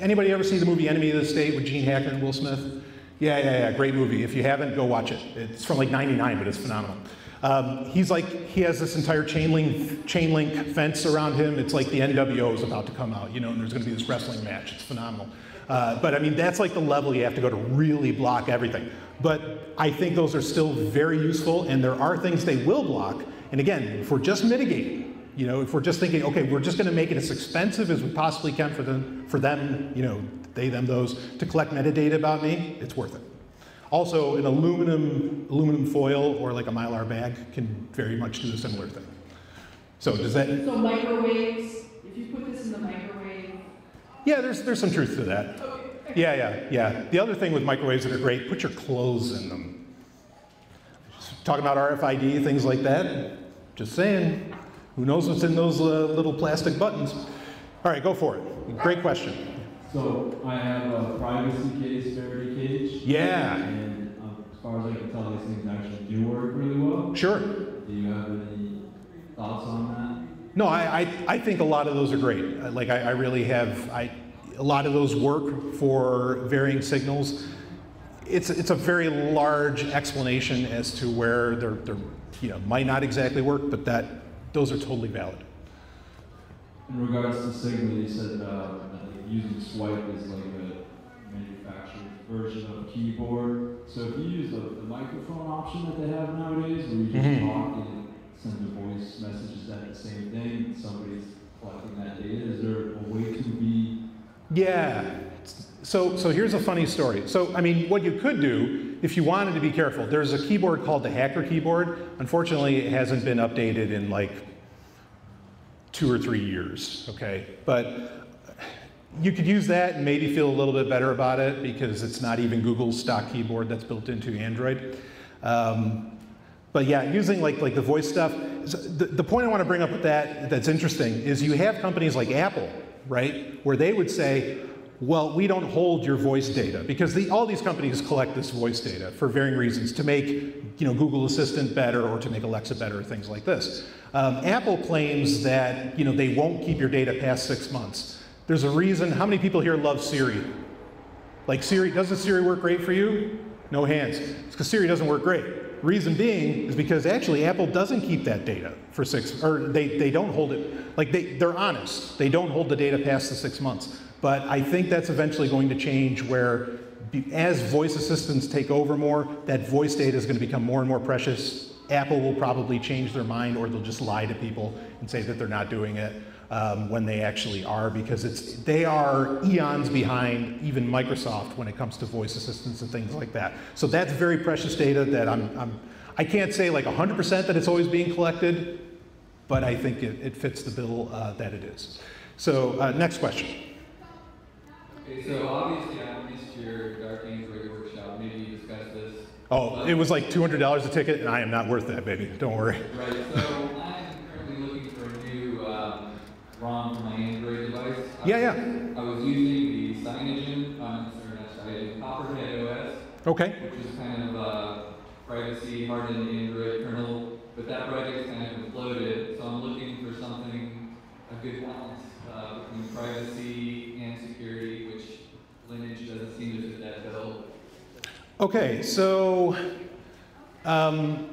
anybody ever see the movie Enemy of the State with Gene Hackman and Will Smith? Yeah, yeah, yeah, great movie. If you haven't, go watch it. It's from like ninety-nine, but it's phenomenal. Um, he's like, he has this entire chain link, chain link fence around him. It's like the N W O is about to come out, you know, and there's gonna be this wrestling match. It's phenomenal. Uh, but I mean, that's like the level you have to go to really block everything. But I think those are still very useful, and there are things they will block. And again, if we're just mitigating, you know, if we're just thinking, okay, we're just gonna make it as expensive as we possibly can for them, for them, you know, they, them, those, to collect metadata about me, it's worth it. Also, an aluminum, aluminum foil or like a Mylar bag can very much do a similar thing. So does that... So microwaves, if you put this in the microwave... Yeah, there's, there's some truth to that. Okay. Yeah, yeah, yeah. The other thing with microwaves that are great, put your clothes in them. Talking about R F I D, things like that, just saying. Who knows what's in those uh, little plastic buttons? All right, go for it. Great question. So I have a privacy cage, Faraday cage. Yeah. And um, as far as I can tell, these things actually do work really well. Sure. Do you have any thoughts on that? No, I I, I think a lot of those are great. Like I, I really have I a lot of those work for varying signals. It's it's a very large explanation as to where they're they're you know might not exactly work, but that. Those are totally valid. In regards to Signal, you said uh, that like using swipe is like a manufactured version of a keyboard. So if you use the, the microphone option that they have nowadays, where you just mm-hmm. talk and send the voice messages at the same thing, somebody's collecting that data. Is there a way to be? Yeah. So, so here's a funny story. So, I mean, what you could do if you wanted to be careful, there's a keyboard called the hacker keyboard. Unfortunately, it hasn't been updated in like two or three years, okay? But you could use that and maybe feel a little bit better about it because it's not even Google's stock keyboard that's built into Android. Um, but yeah, using like, like the voice stuff. So the, the point I want to bring up with that that's interesting is you have companies like Apple, right, where they would say, well, we don't hold your voice data, because the, all these companies collect this voice data for varying reasons, to make you know, Google Assistant better or to make Alexa better, things like this. Um, Apple claims that you know, they won't keep your data past six months. There's a reason. How many people here love Siri? Like Siri, doesn't Siri work great for you? No hands. It's because Siri doesn't work great. Reason being is because actually Apple doesn't keep that data for six, or they, they don't hold it, like they, they're honest. They don't hold the data past the six months. But I think that's eventually going to change where as voice assistants take over more, that voice data is going to become more and more precious. Apple will probably change their mind, or they'll just lie to people and say that they're not doing it um, when they actually are, because it's, they are eons behind even Microsoft when it comes to voice assistants and things like that. So that's very precious data that I'm, I'm, I can't say like one hundred percent that it's always being collected, but I think it, it fits the bill uh, that it is. So uh, next question. Okay, so obviously I missed your Dark Android workshop. Maybe you discussed this. Oh, um, it was like two hundred dollars a ticket, and I am not worth that, baby. Don't worry. Right, so I'm currently looking for a new um, ROM for my Android device. I yeah, was, yeah. I was using the Signal um, Foundation, Copperhead O S. Okay. Which is kind of a privacy hardened Android kernel, but that project's kind of imploded, so I'm looking for something, a good balance uh, between privacy and security. Lineage doesn't seem to fit that bill. Okay, so, um,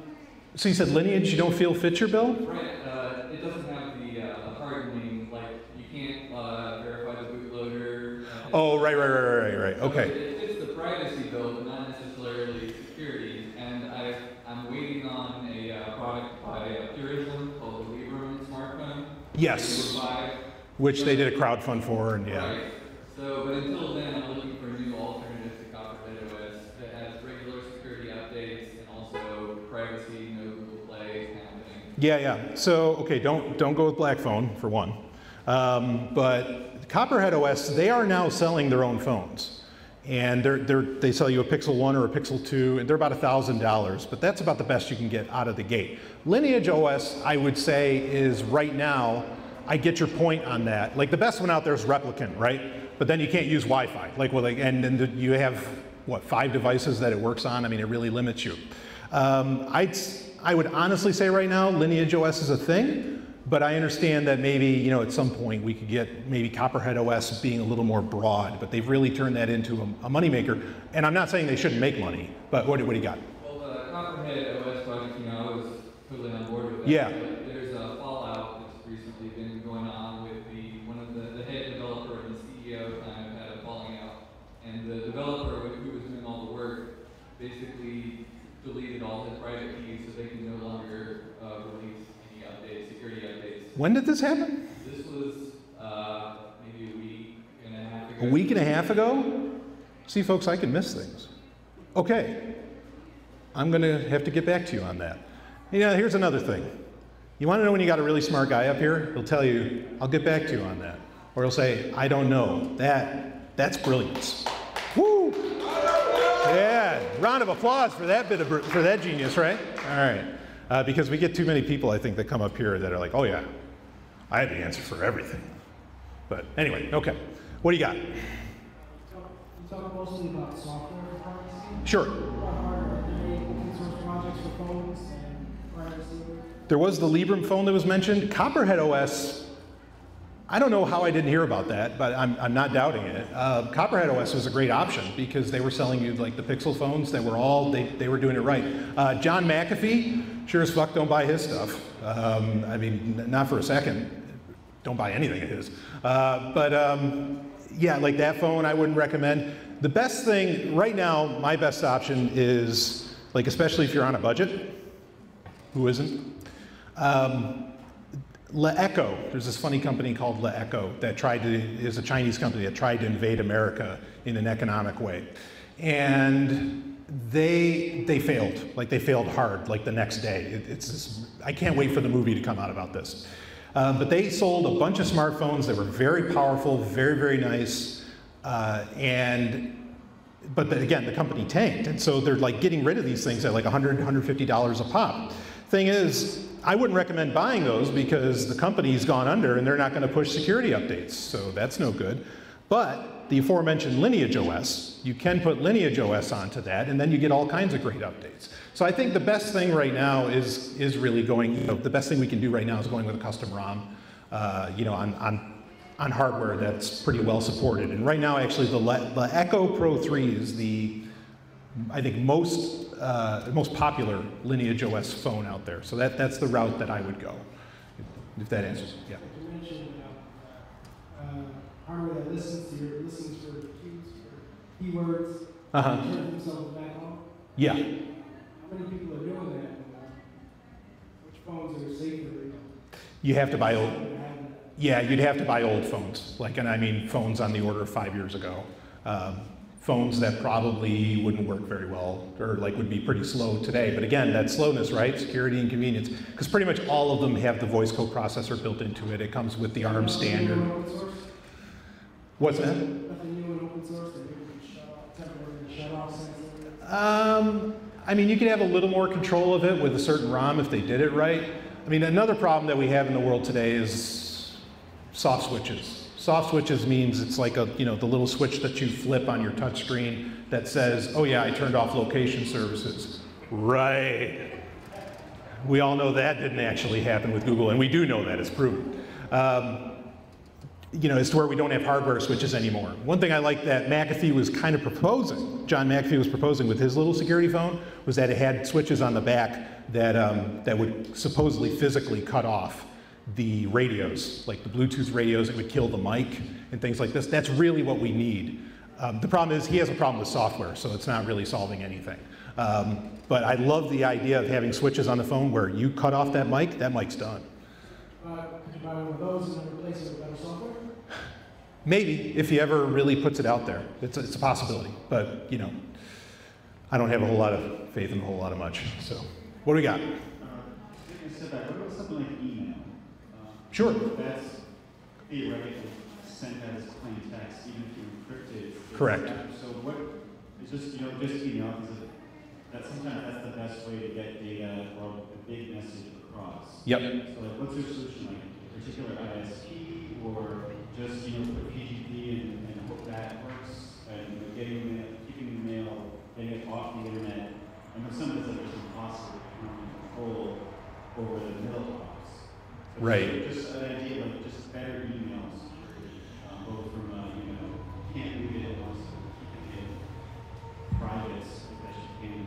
so you said Lineage, you don't feel fit your bill? Right, uh, it doesn't have the uh, hardening, like you can't uh, verify the bootloader. Uh, oh, right, right, right, right, right, okay. So it fits the privacy bill, but not necessarily security. And I, I'm waiting on a uh, product by Purism called the Librem smartphone. Yes, buy, which they did a crowdfund for, and yeah. Right. So, but until then, I'm looking for a new alternative to Copperhead O S that has regular security updates and also privacy, no Google Play, kind of thing. Yeah, yeah. So, okay, don't don't go with Black Phone for one. Um, but Copperhead O S, they are now selling their own phones, and they're they're they sell you a Pixel One or a Pixel Two, and they're about a thousand dollars. But that's about the best you can get out of the gate. Lineage O S, I would say, is right now. I get your point on that. Like the best one out there is Replicant, right? But then you can't use Wi-Fi. Like, well, like, and then you have what, five devices that it works on. I mean, it really limits you. Um, I'd, I would honestly say right now, Lineage O S is a thing, but I understand that maybe you know at some point we could get maybe Copperhead O S being a little more broad. But they've really turned that into a, a moneymaker. And I'm not saying they shouldn't make money, but what, what do you got? Well, the Copperhead O S project, you know, I was totally on board with that. Yeah. Developer who was doing all the work basically deleted all the private keys so they can no longer uh, release any updates, security updates. When did this happen? This was uh, maybe a week and a half ago. A week and a half ago? See, folks, I can miss things. Okay. I'm going to have to get back to you on that. You know, here's another thing. You want to know when you got a really smart guy up here? He'll tell you, I'll get back to you on that. Or he'll say, I don't know. That, that's brilliance. Woo! Yeah, round of applause for that bit of, for that genius, right? All right, uh, because we get too many people, I think, that come up here that are like, oh yeah, I have the answer for everything. But anyway, okay, what do you got? You talk mostly about software privacy. Sure. There was the Librem phone that was mentioned. Copperhead O S. I don't know how I didn't hear about that, but I'm, I'm not doubting it. Uh, Copperhead O S was a great option because they were selling you like the Pixel phones that were all, they, they were doing it right. Uh, John McAfee, sure as fuck don't buy his stuff. Um, I mean, not for a second. Don't buy anything of his. Uh, but um, yeah, like that phone I wouldn't recommend. The best thing, right now, my best option is, like especially if you're on a budget, who isn't? Um, Le Echo, there's this funny company called Le Echo that tried to, is a Chinese company that tried to invade America in an economic way. And they, they failed, like they failed hard, like the next day. It, it's this, I can't wait for the movie to come out about this. Uh, but they sold a bunch of smartphones that were very powerful, very, very nice. Uh, and, but the, again, the company tanked. And so they're like getting rid of these things at like one hundred, one hundred fifty dollars a pop. Thing is, I wouldn't recommend buying those because the company's gone under and they're not going to push security updates, so that's no good. But the aforementioned Lineage O S, you can put Lineage O S onto that and then you get all kinds of great updates. So I think the best thing right now is, is really going, you know, the best thing we can do right now is going with a custom ROM, uh, you know, on, on, on hardware that's pretty well supported. And right now actually the, Le the Echo Pro three is the, I think, most Uh, most popular Lineage O S phone out there. So that, that's the route that I would go, if, if that answers. Yeah. You mentioned uh, uh, hardware that listens to your, listens for keys or keywords, uh-huh. and turns themselves back on. Yeah. How many people are doing that? Which phones are safer? You have to buy old. Yeah, you'd have to buy old phones. Like, and I mean phones on the order of five years ago. Um, Phones that probably wouldn't work very well, or like would be pretty slow today. But again, that slowness, right? Security and convenience. Because pretty much all of them have the voice coprocessor built into it. It comes with the ARM standard. What's that? Um, I mean, you could have a little more control of it with a certain ROM if they did it right. I mean, another problem that we have in the world today is soft switches. Soft switches means it's like a, you know, the little switch that you flip on your touch screen that says, oh yeah, I turned off location services. Right. We all know that didn't actually happen with Google, and we do know that, it's proven. Um, you know, it's to where we don't have hardware switches anymore. One thing I like that McAfee was kind of proposing, John McAfee was proposing with his little security phone, was that it had switches on the back that, um, that would supposedly physically cut off the radios, like the Bluetooth radios that would kill the mic and things like this. That's really what we need. Um, the problem is he has a problem with software, so it's not really solving anything. Um, but I love the idea of having switches on the phone where you cut off that mic, that mic's done. Uh, could you buy one of those and replace it with better software? Maybe, if he ever really puts it out there. It's a, it's a possibility, but you know, I don't have a whole lot of faith in a whole lot of much. So, what do we got? Uh, what about something like email? Sure. That's theoretically sent as plain text, even if you encrypt it. Correct. So what, it's just, you know, just to be opposite, that sometimes that's the best way to get data or a big message across. Yep. So like, what's your solution like? A particular I S P or just, you know, put P G P and, and hope that works? And you know, getting the, keeping the mail, getting it off the internet. And for some of it's like, impossible to control over the middle. Right. Just an idea of just better emails, uh, both from, uh, you know, can't read it, also keep it private as best you can.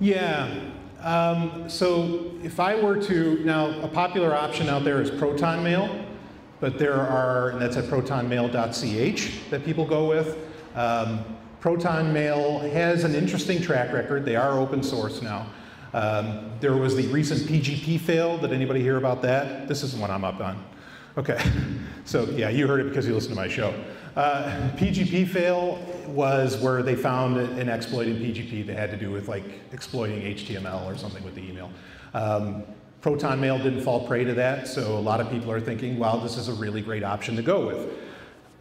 Yeah. Um, so if I were to, now a popular option out there is Proton Mail, but there are, and that's at proton mail dot c h that people go with. Um, Proton Mail has an interesting track record. They are open source now. Um, there was the recent P G P fail. Did anybody hear about that? This isn't what I'm up on. Okay, so yeah, you heard it because you listened to my show. Uh, P G P fail was where they found an exploit in P G P that had to do with like exploiting H T M L or something with the email. Um, Proton Mail didn't fall prey to that, so a lot of people are thinking, wow, this is a really great option to go with.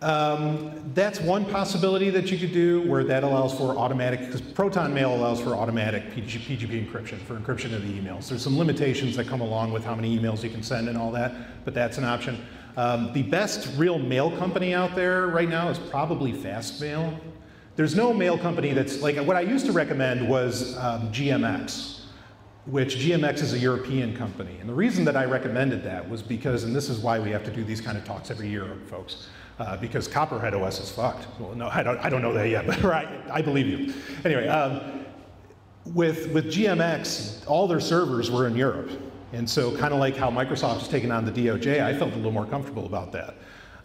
Um, that's one possibility that you could do where that allows for automatic, because Proton Mail allows for automatic P G P encryption, for encryption of the emails. There's some limitations that come along with how many emails you can send and all that, but that's an option. Um, the best real mail company out there right now is probably Fastmail. There's no mail company that's, like, what I used to recommend was um, G M X, which G M X is a European company. And the reason that I recommended that was because, and this is why we have to do these kind of talks every year, folks, Uh, because Copperhead O S is fucked. Well, no, I don't, I don't know that yet, but right, I believe you. Anyway, um, with, with G M X, all their servers were in Europe. And so kind of like how Microsoft has taken on the D O J, I felt a little more comfortable about that.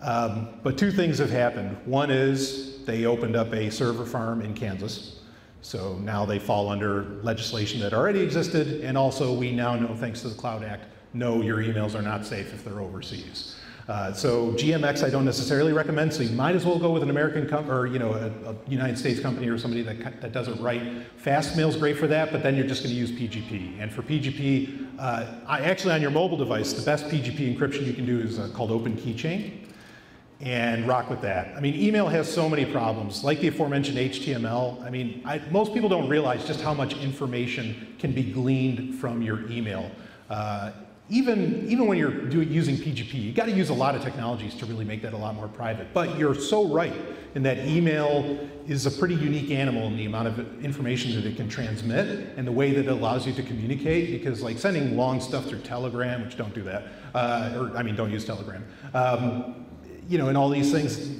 Um, but two things have happened. One is they opened up a server farm in Kansas. So now they fall under legislation that already existed. And also we now know, thanks to the Cloud Act, no, your emails are not safe if they're overseas. Uh, so G M X I don't necessarily recommend, so you might as well go with an American company, or you know, a, a United States company or somebody that, that does it right. Fastmail's great for that, but then you're just gonna use P G P. And for P G P, uh, I, actually on your mobile device, the best P G P encryption you can do is uh, called Open Keychain, and rock with that. I mean, email has so many problems, like the aforementioned H T M L. I mean, I, most people don't realize just how much information can be gleaned from your email. Uh, Even, even when you're doing, using P G P, you got to use a lot of technologies to really make that a lot more private. But you're so right in that email is a pretty unique animal in the amount of information that it can transmit and the way that it allows you to communicate. Because like sending long stuff through Telegram, which don't do that, uh, or I mean, don't use Telegram, um, you know, and all these things,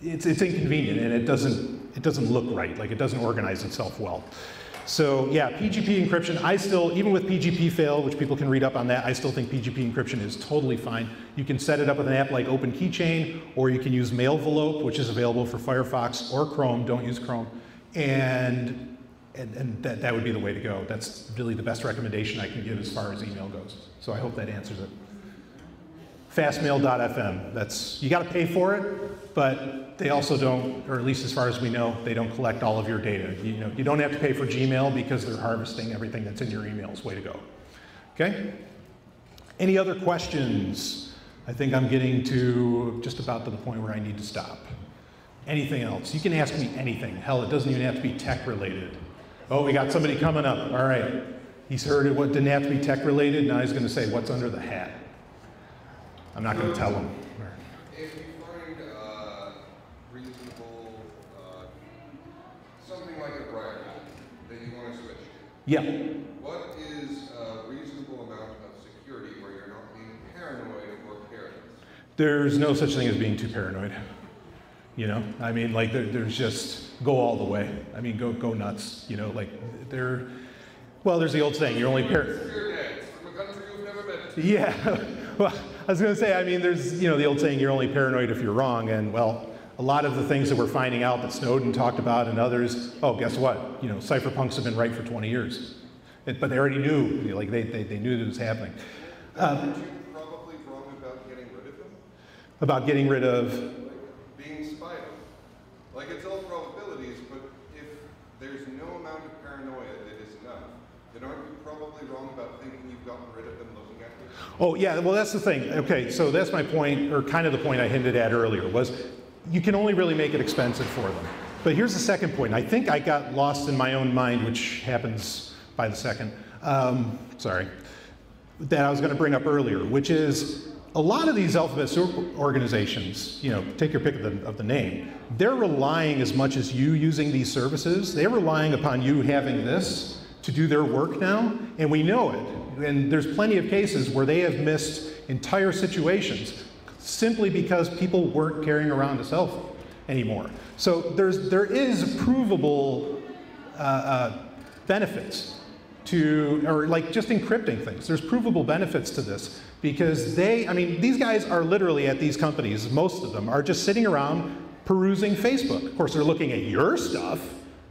it's, it's inconvenient and it doesn't, it doesn't look right. Like it doesn't organize itself well. So yeah, P G P encryption, I still, even with P G P fail, which people can read up on that, I still think P G P encryption is totally fine. You can set it up with an app like Open Keychain, or you can use Mailvelope, which is available for Firefox or Chrome, don't use Chrome, and, and, and that, that would be the way to go. That's really the best recommendation I can give as far as email goes. So I hope that answers it. Fastmail dot F M, that's, you gotta pay for it, but they also don't, or at least as far as we know, they don't collect all of your data. You know, you don't have to pay for Gmail because they're harvesting everything that's in your emails. Way to go. Okay? Any other questions? I think I'm getting to just about to the point where I need to stop. Anything else? You can ask me anything. Hell, it doesn't even have to be tech related. Oh, we got somebody coming up. All right. He's heard it, what didn't have to be tech related. Now he's going to say, what's under the hat? I'm not going to tell him. Yeah. What is a reasonable amount of security where you're not being paranoid or careless? There's no such thing as being too paranoid. You know, I mean, like there, there's just go all the way. I mean, go go nuts. You know, like there. Well, there's the old saying: you're only paranoid. Yeah. Well, I was going to say, I mean, there's you know the old saying: you're only paranoid if you're wrong, and well. A lot of the things that we're finding out that Snowden talked about and others, oh, guess what? You know, cypherpunks have been right for twenty years. It, but they already knew, like they, they, they knew that it was happening. Um, you probably wrong about getting rid of them? About getting rid of? Like being spied on. Like it's all probabilities, but if there's no amount of paranoia that is enough, then aren't you probably wrong about thinking you've gotten rid of them looking at them? Oh yeah, well that's the thing. Okay, so that's my point, or kind of the point I hinted at earlier was, you can only really make it expensive for them. But here's the second point. I think I got lost in my own mind, which happens by the second, um, sorry, that I was going to bring up earlier, which is a lot of these alphabet organizations, you know, take your pick of the, of the name, they're relying as much as you using these services, they're relying upon you having this to do their work now, and we know it. And there's plenty of cases where they have missed entire situations simply because people weren't carrying around a cell phone anymore. So there's, there is provable uh, uh, benefits to, or like just encrypting things. There's provable benefits to this because they, I mean, these guys are literally at these companies, most of them are just sitting around perusing Facebook. Of course, they're looking at your stuff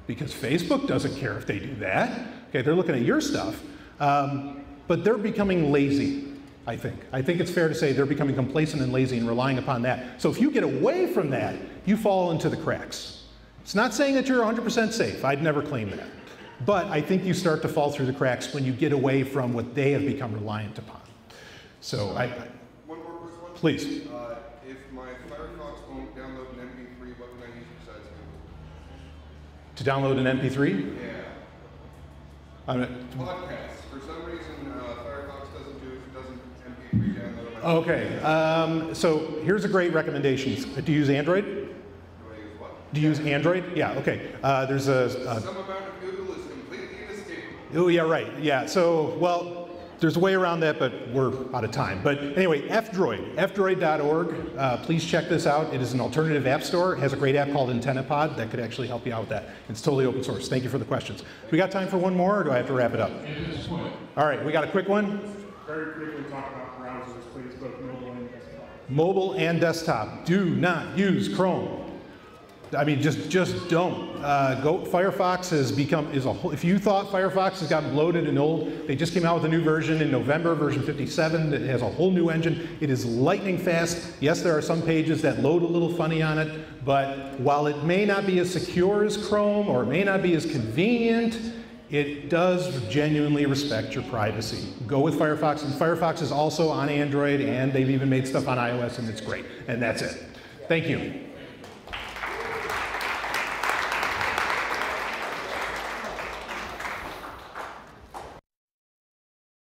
because Facebook doesn't care if they do that. Okay, they're looking at your stuff, um, but they're becoming lazy. I think. I think it's fair to say they're becoming complacent and lazy and relying upon that. So if you get away from that, you fall into the cracks. It's not saying that you're one hundred percent safe. I'd never claim that. But I think you start to fall through the cracks when you get away from what they have become reliant upon. So I, I one more question. Please. Uh, if my Firefox won't download an M P three, what can I use besides Google? To download an M P three? Yeah. I'm not, podcasts. For some reason, uh, Firefox doesn't do it. Doesn't Okay, um, so here's a great recommendation. Do you use Android? Do you use Android? Yeah, okay. Uh, there's a... Uh, Some amount of Google is completely inescapable. Oh, yeah, right. Yeah, so, well, there's a way around that, but we're out of time. But anyway, F Droid, F Droid dot org. Uh, please check this out. It is an alternative app store. It has a great app called AntennaPod that could actually help you out with that. It's totally open source. Thank you for the questions. We got time for one more, or do I have to wrap it up? All right, we got a quick one. Very briefly talk about browsers, please, both mobile and desktop. Mobile and desktop. Do not use Chrome. I mean, just just don't. Uh, go. Firefox has become is a whole, if you thought Firefox has gotten bloated and old, they just came out with a new version in November, version fifty-seven. That has a whole new engine. It is lightning fast. Yes, there are some pages that load a little funny on it, but while it may not be as secure as Chrome or it may not be as convenient, it does genuinely respect your privacy. Go with Firefox, and Firefox is also on Android, and they've even made stuff on iOS, and it's great. And that's it. Thank you.